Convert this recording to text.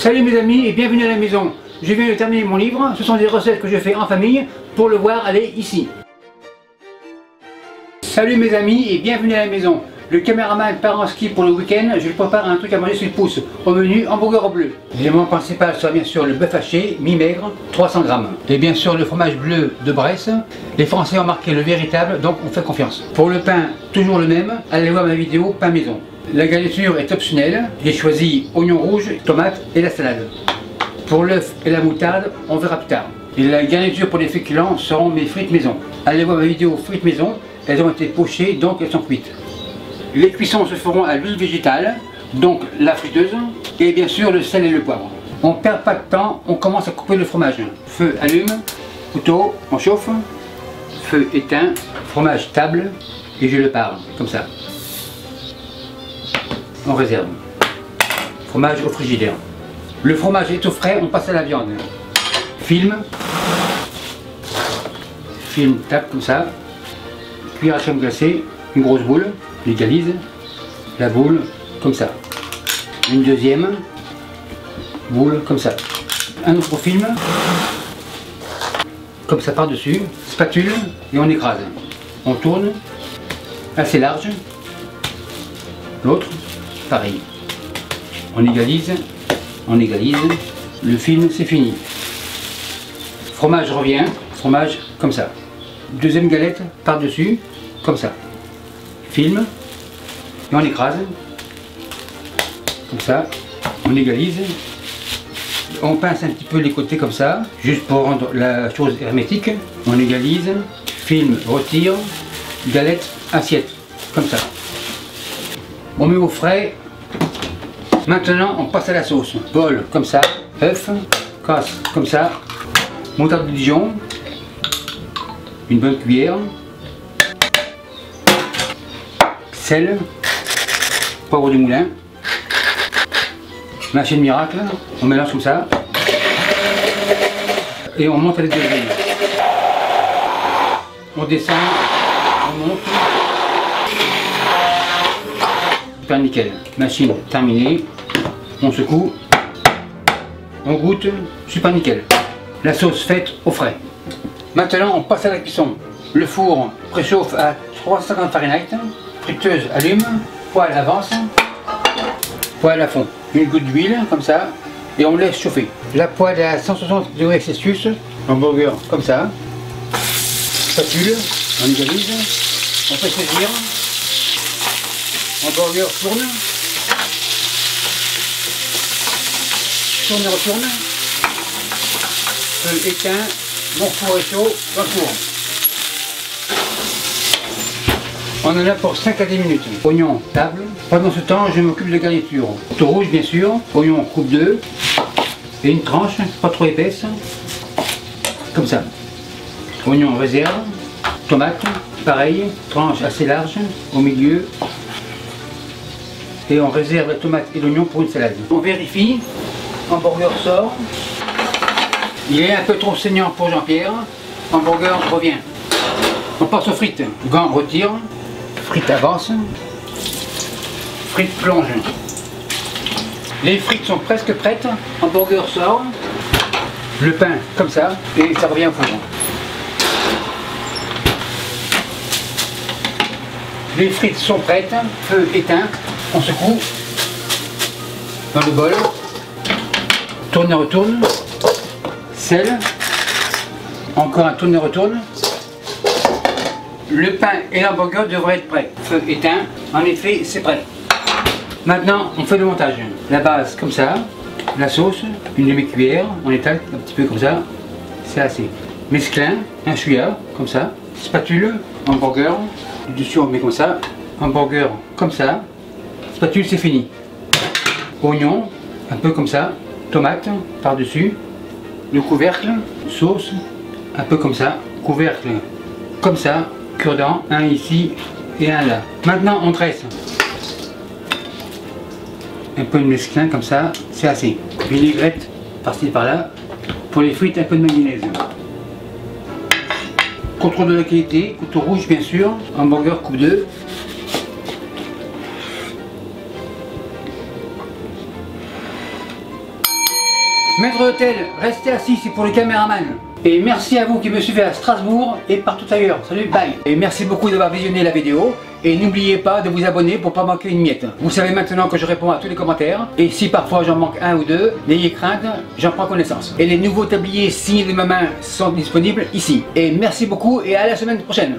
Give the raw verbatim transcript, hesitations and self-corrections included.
Salut mes amis et bienvenue à la maison. Je viens de terminer mon livre, ce sont des recettes que je fais en famille pour le voir aller ici. Salut mes amis et bienvenue à la maison. Le caméraman part en ski pour le week-end, je lui prépare un truc à manger sur le pouce, au menu hamburger au bleu. L'élément principal sera bien sûr le bœuf haché, mi-maigre, trois cents grammes. Et bien sûr le fromage bleu de Bresse. Les Français ont marqué le véritable, donc on fait confiance. Pour le pain, toujours le même, allez voir ma vidéo pain maison. La garniture est optionnelle, j'ai choisi oignon rouge, tomate et la salade. Pour l'œuf et la moutarde, on verra plus tard. Et la garniture pour les féculents seront mes frites maison. Allez voir ma vidéo frites maison, elles ont été pochées donc elles sont cuites. Les cuissons se feront à l'huile végétale, donc la friteuse, et bien sûr le sel et le poivre. On ne perd pas de temps, on commence à couper le fromage. Feu allume, couteau, on chauffe, feu éteint, fromage table, et je le pars, comme ça. En réserve. Fromage au frigidaire. Le fromage est au frais, on passe à la viande. Film. Film, tape comme ça. Cuillère à crème glacée, une grosse boule, j'égalise. La boule, comme ça. Une deuxième. Boule, comme ça. Un autre film. Comme ça par-dessus. Spatule, et on écrase. On tourne. Assez large. L'autre. Pareil. On égalise, on égalise, le film c'est fini. Fromage revient, fromage comme ça. Deuxième galette par-dessus, comme ça. Film, et on écrase, comme ça, on égalise. On pince un petit peu les côtés comme ça, juste pour rendre la chose hermétique. On égalise, film, retire, galette, assiette, comme ça. On met au frais. Maintenant, on passe à la sauce. Bol comme ça, œuf, casse comme ça, moutarde de Dijon, une bonne cuillère, sel, poivre du moulin, machine miracle. On mélange comme ça et on monte à l'étagère. On descend, on monte. Nickel. Machine terminée, on secoue, on goûte, super nickel. La sauce faite au frais. Maintenant on passe à la cuisson. Le four préchauffe à trois cent cinquante Fahrenheit, friteuse allume, poêle avance, poêle à fond. Une goutte d'huile comme ça et on laisse chauffer. La poêle est à cent soixante degrés Celsius, l'hamburger comme ça, spatule, on égalise, on fait saisir. Hamburger tourne, tourne et retourne, feu éteint, mon four est chaud, retourne. On en a pour cinq à dix minutes. Oignon, table. Pendant ce temps, je m'occupe de garniture. Tout rouge bien sûr, oignon coupe deux, et une tranche, pas trop épaisse, comme ça. Oignon réserve, tomate, pareil, tranche assez large, au milieu. Et on réserve la tomate et l'oignon pour une salade. On vérifie, hamburger sort, il est un peu trop saignant pour Jean-Pierre, hamburger revient. On passe aux frites, gants retire, frites avance, frites plonge. Les frites sont presque prêtes, hamburger sort, le pain comme ça et ça revient au four. Les frites sont prêtes, feu éteint. On secoue dans le bol, tourne et retourne, sel, encore un tourne et retourne. Le pain et l'hamburger devraient être prêts. Feu éteint, en effet c'est prêt. Maintenant on fait le montage. La base comme ça, la sauce, une demi-cuillère, on étale un petit peu comme ça, c'est assez. Mesclun, un chouïa, comme ça, spatule, hamburger, du dessus on met comme ça, hamburger comme ça. Spatule c'est fini. Oignon, un peu comme ça, tomate par-dessus, le couvercle, sauce, un peu comme ça, couvercle, comme ça, cure-dent, un ici et un là. Maintenant on tresse. Un peu de mesclun comme ça, c'est assez. Vinaigrette par-ci par-là. Pour les frites, un peu de mayonnaise. Contrôle de la qualité, couteau rouge bien sûr, hamburger coupe deux. Maître d'hôtel, restez assis, c'est pour le caméraman. Et merci à vous qui me suivez à Strasbourg et partout ailleurs. Salut, bye. Et merci beaucoup d'avoir visionné la vidéo. Et n'oubliez pas de vous abonner pour pas manquer une miette. Vous savez maintenant que je réponds à tous les commentaires. Et si parfois j'en manque un ou deux, n'ayez crainte, j'en prends connaissance. Et les nouveaux tabliers signés de ma main sont disponibles ici. Et merci beaucoup et à la semaine prochaine.